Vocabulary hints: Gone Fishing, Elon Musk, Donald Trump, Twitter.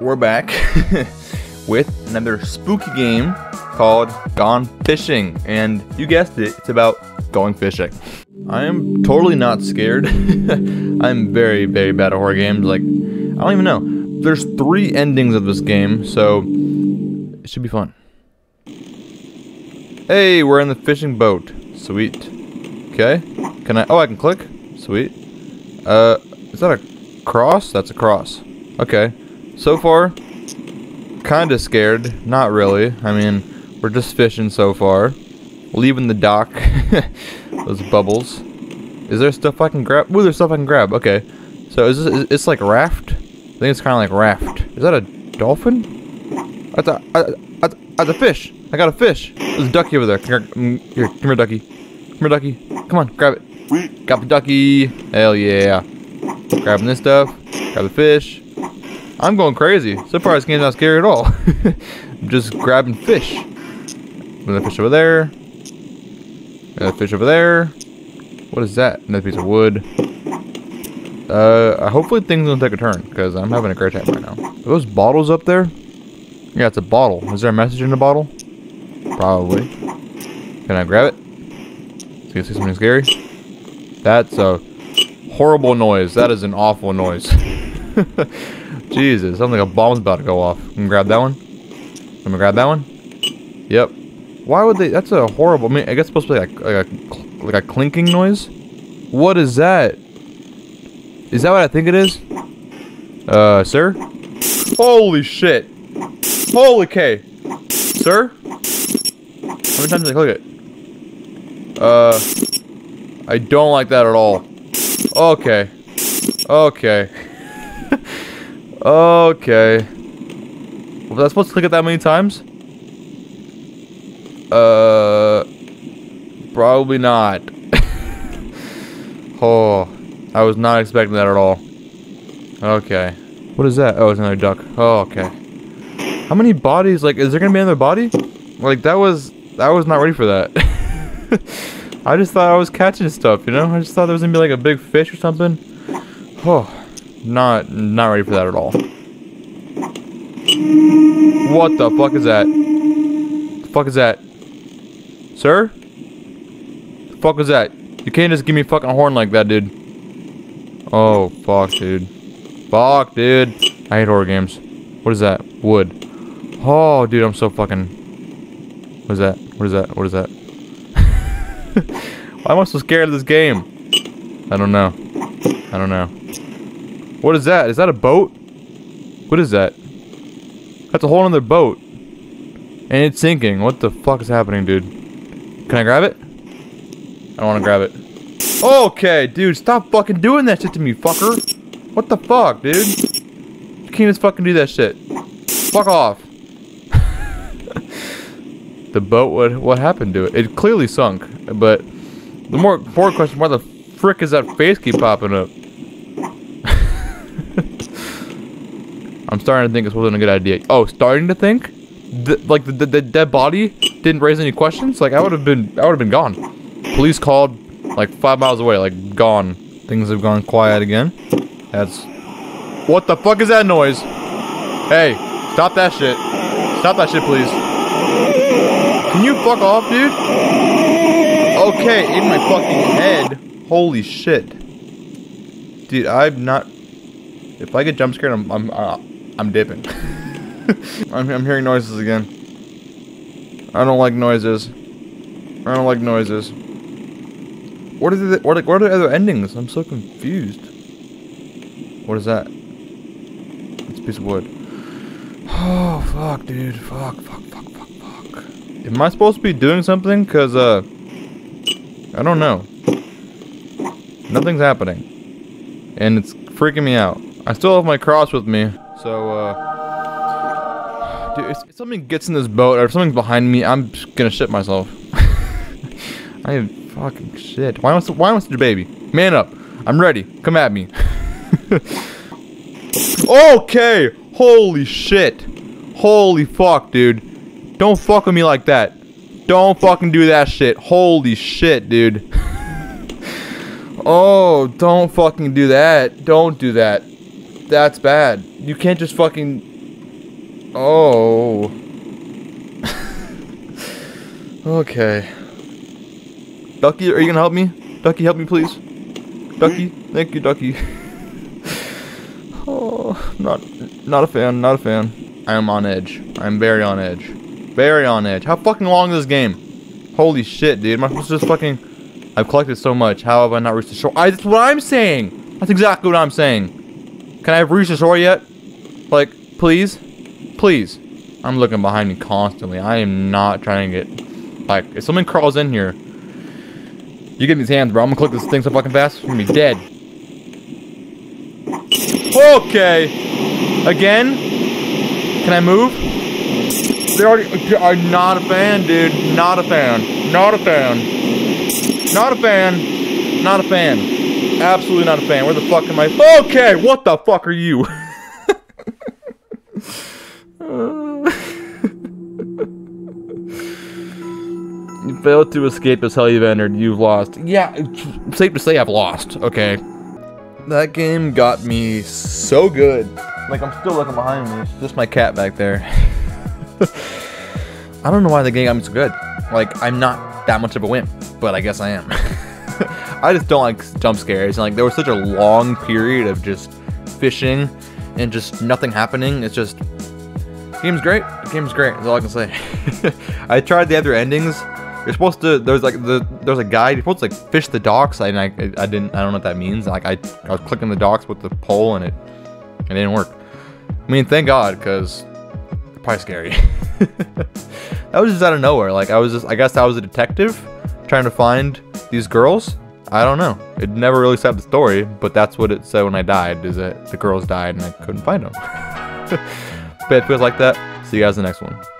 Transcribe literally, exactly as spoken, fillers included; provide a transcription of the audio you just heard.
We're back with another spooky game called Gone Fishing, and you guessed it, it's about going fishing. I am totally not scared. I'm very, very bad at horror games. Like, I don't even know. There's three endings of this game, so it should be fun. Hey, we're in the fishing boat. Sweet. Okay. Can I? Oh, I can click. Sweet. Uh, is that a cross? That's a cross. Okay. So far, kinda scared. Not really. I mean, we're just fishing so far. Leaving the dock. Those bubbles. Is there stuff I can grab? Ooh, there's stuff I can grab. Okay. So is this? Is, it's like raft. I think it's kind of like raft. Is that a dolphin? That's a, a, a, a, a fish. I got a fish. There's a ducky over there. Come here, come here, ducky. Come here, ducky. Come on, grab it. Got the ducky. Hell yeah. Grabbing this stuff. Grab the fish. I'm going crazy. So far, this game's not scary at all. I'm just grabbing fish. Another fish over there. Another fish over there. What is that? Another piece of wood. Uh, hopefully things don't take a turn, because I'm having a great time right now. Are those bottles up there? Yeah, it's a bottle. Is there a message in the bottle? Probably. Can I grab it? See, see something scary? That's a horrible noise. That is an awful noise. Jesus, sounds like a bomb's about to go off. I'm gonna grab that one. I'm gonna grab that one. Yep. Why would they? That's a horrible. I mean, I guess it's supposed to be like, like a like a clinking noise. What is that? Is that what I think it is? Uh, sir. Holy shit. Holy K. Sir. How many times did I click it? Uh, I don't like that at all. Okay. Okay. Okay. Was I supposed to click it that many times? Uh, probably not. Oh, I was not expecting that at all. Okay. What is that? Oh, it's another duck. Oh, okay. How many bodies? Like, is there gonna be another body? Like, that was, I was not ready for that. I just thought I was catching stuff, you know? I just thought there was gonna be like a big fish or something. Oh. Not, not ready for that at all. What the fuck is that? The fuck is that? Sir? The fuck is that? You can't just give me a fucking horn like that, dude. Oh, fuck, dude. Fuck, dude. I hate horror games. What is that? Wood. Oh, dude, I'm so fucking... What is that? What is that? What is that? Why am I so scared of this game? I don't know. I don't know. What is that? Is that a boat? What is that? That's a whole other boat. And it's sinking. What the fuck is happening, dude? Can I grab it? I don't want to grab it. Okay, dude. Stop fucking doing that shit to me, fucker. What the fuck, dude? You can't just fucking do that shit. Fuck off. The boat, what, what happened to it? It clearly sunk. But the more important question, why the frick is that face keep popping up? I'm starting to think this wasn't a good idea. Oh, starting to think? The, like, the, the, the dead body didn't raise any questions? Like, I would have been, I would have been gone. Police called, like, five miles away, like, gone. Things have gone quiet again. That's... What the fuck is that noise? Hey, stop that shit. Stop that shit, please. Can you fuck off, dude? Okay, in my fucking head. Holy shit. Dude, I'm not... If I get jump scared, I'm I'm uh, I'm dipping. I'm I'm hearing noises again. I don't like noises. I don't like noises. What are the what are, what are the other endings? I'm so confused. What is that? It's a piece of wood. Oh fuck, dude! Fuck! Fuck! Fuck! Fuck! Fuck! Am I supposed to be doing something? Cause uh, I don't know. Nothing's happening, and it's freaking me out. I still have my cross with me, so, uh... Dude, if, if something gets in this boat, or if something's behind me, I'm just gonna shit myself. I am fucking shit. Why am I so, why am I such a baby? Man up. I'm ready. Come at me. Okay! Holy shit. Holy fuck, dude. Don't fuck with me like that. Don't fucking do that shit. Holy shit, dude. Oh, don't fucking do that. Don't do that. that's bad. You can't just fucking... Oh. Okay. Ducky, are you gonna help me? Ducky, help me, please. Ducky, thank you, Ducky. Oh, not, not a fan, not a fan. I am on edge. I am very on edge. Very on edge. How fucking long is this game? Holy shit, dude. Am I supposed to just fucking... I've collected so much. How have I not reached the shore? I, that's what I'm saying. That's exactly what I'm saying. Can I have reached the shore yet? Like, please? Please. I'm looking behind me constantly. I am not trying to get... Like, if someone crawls in here... You get these hands, bro. I'm gonna click this thing so fucking fast. I'm gonna be dead. Okay. Again? Can I move? They already are not a fan, dude. Not a fan. Not a fan. Not a fan. Not a fan. Absolutely not a fan. Where the fuck am I? Okay, what the fuck are you? You failed to escape as hell you've entered. You've lost. Yeah, it's safe to say I've lost. Okay. That game got me so good. Like, I'm still looking behind me. It's just my cat back there. I don't know why the game got me so good. Like, I'm not that much of a wimp, but I guess I am. I just don't like jump scares. And, like, there was such a long period of just fishing and just nothing happening. It's just... The game's great. The game's great. That's all I can say. I tried the other endings. You're supposed to, there's like, the there's a guide, you're supposed to like fish the docks, and I, I didn't, I don't know what that means, like I, I was clicking the docks with the pole and it, it didn't work. I mean, thank God, because it's probably scary. That was just out of nowhere, like I was just, I guess I was a detective trying to find these girls, I don't know. It never really said the story, but that's what it said when I died, is that the girls died and I couldn't find them. But it feels like that, see you guys in the next one.